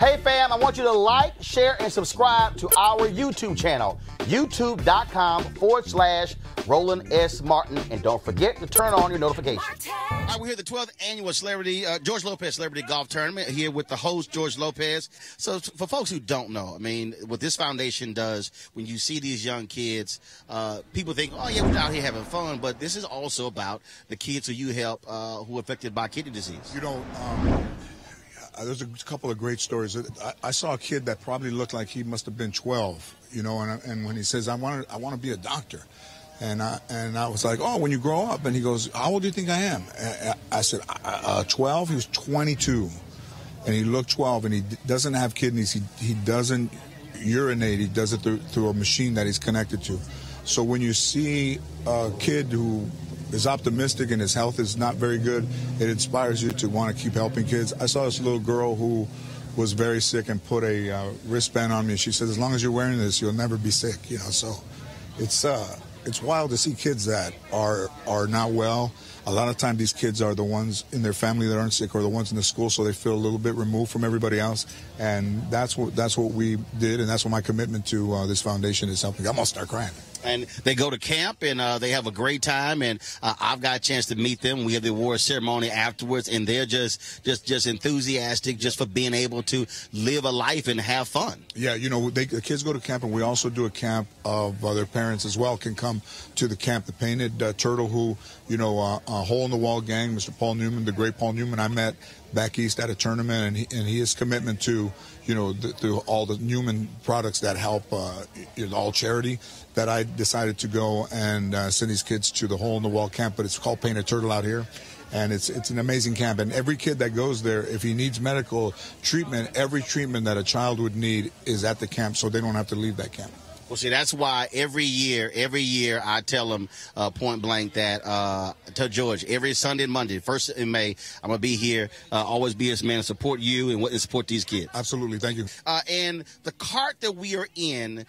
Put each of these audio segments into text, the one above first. Hey fam, I want you to like, share, and subscribe to our YouTube channel, youtube.com/RolandSMartin. And don't forget to turn on your notifications. All right, we're here at the 12th annual George Lopez Celebrity Golf Tournament, here with the host, George Lopez. So for folks who don't know, I mean, what this foundation does, when you see these young kids, people think, oh yeah, we're out here having fun, but this is also about the kids who you help who are affected by kidney disease. You don't... There's a couple of great stories. I saw a kid that probably looked like he must have been 12, you know, and when he says, I want to be a doctor. And I was like, oh, when you grow up. And he goes, how old do you think I am? And I said, 12? He was 22. And he looked 12, and he doesn't have kidneys. He doesn't urinate. He does it through a machine that he's connected to. So when you see a kid who is optimistic and his health is not very good, it inspires you to want to keep helping kids. I saw this little girl who was very sick and put a wristband on me. She said, as long as you're wearing this, you'll never be sick. You know, so it's wild to see kids that are not well. A lot of times these kids are the ones in their family that aren't sick, or the ones in the school, so they feel a little bit removed from everybody else. And that's what we did, and that's what my commitment to this foundation is helping. I'm gonna start crying. And they go to camp, and they have a great time, and I've got a chance to meet them. We have the award ceremony afterwards, and they're just enthusiastic just for being able to live a life and have fun. Yeah, you know, the kids go to camp, and we also do a camp of their parents as well can come to the camp. The Painted Turtle, who, you know, Hole in the Wall gang, Mr. Paul Newman, the great Paul Newman, I met back east at a tournament, and his commitment to, you know, through all the Newman products that help, all charity, that I decided to go and send these kids to the Hole in the Wall camp. But it's called Painted Turtle out here, and it's an amazing camp. And every kid that goes there, if he needs medical treatment, every treatment that a child would need is at the camp, so they don't have to leave that camp. Well, see, that's why every year I tell them point blank that, to George, every Sunday and Monday, 1st in May, I'm going to be here, always be this man, and support you and support these kids. Absolutely. Thank you. And the cart that we are in,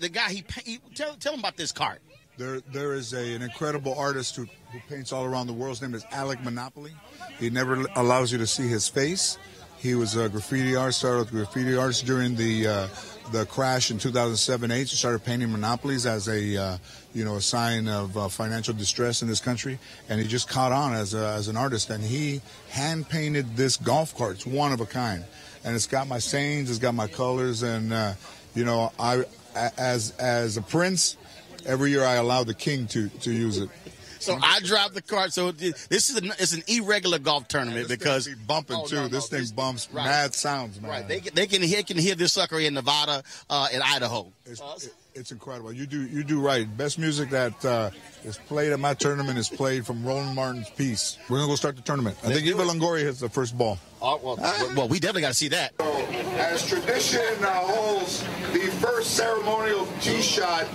the guy, tell him about this cart. There is an incredible artist who paints all around the world. His name is Alec Monopoly. He never allows you to see his face. He was a graffiti artist, started with graffiti artists during the crash in 2007-8, started painting monopolies as a a sign of financial distress in this country, and he just caught on as an artist, and he hand painted this golf cart. It's one of a kind, and it's got my sayings, it's got my colors, and I as a prince, every year I allow the king to use it. So I dropped the cart. So this is it's an irregular golf tournament, because be bumping too. This thing bumps right. Mad sounds, man. Right, they can hear this sucker in Nevada, in Idaho. It's incredible. You do right. Best music that is played at my tournament is played from Roland Martin's piece. We're gonna go start the tournament. I think Eva Longoria hits the first ball. Well, we definitely got to see that. So, as tradition holds, the first ceremonial tee shot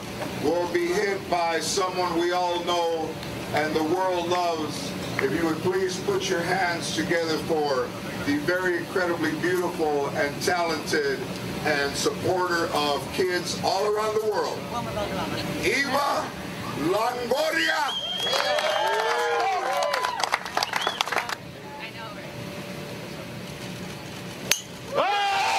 will be hit by someone we all know and the world loves. If you would please put your hands together for the very incredibly beautiful and talented and supporter of kids all around the world, Eva Longoria. I know, right? Oh!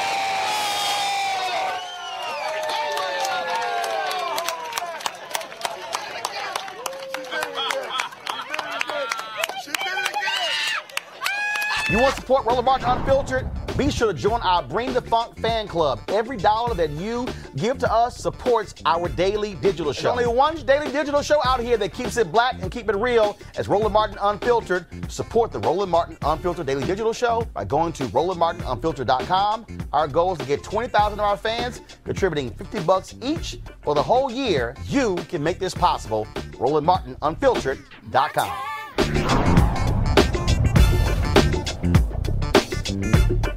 You want to support Roland Martin Unfiltered? Be sure to join our Bring the Funk fan club. Every dollar that you give to us supports our daily digital show. There's only one daily digital show out here that keeps it black and keep it real. As Roland Martin Unfiltered, support the Roland Martin Unfiltered daily digital show by going to RolandMartinUnfiltered.com. Our goal is to get 20,000 of our fans contributing $50 each for the whole year. You can make this possible. RolandMartinUnfiltered.com.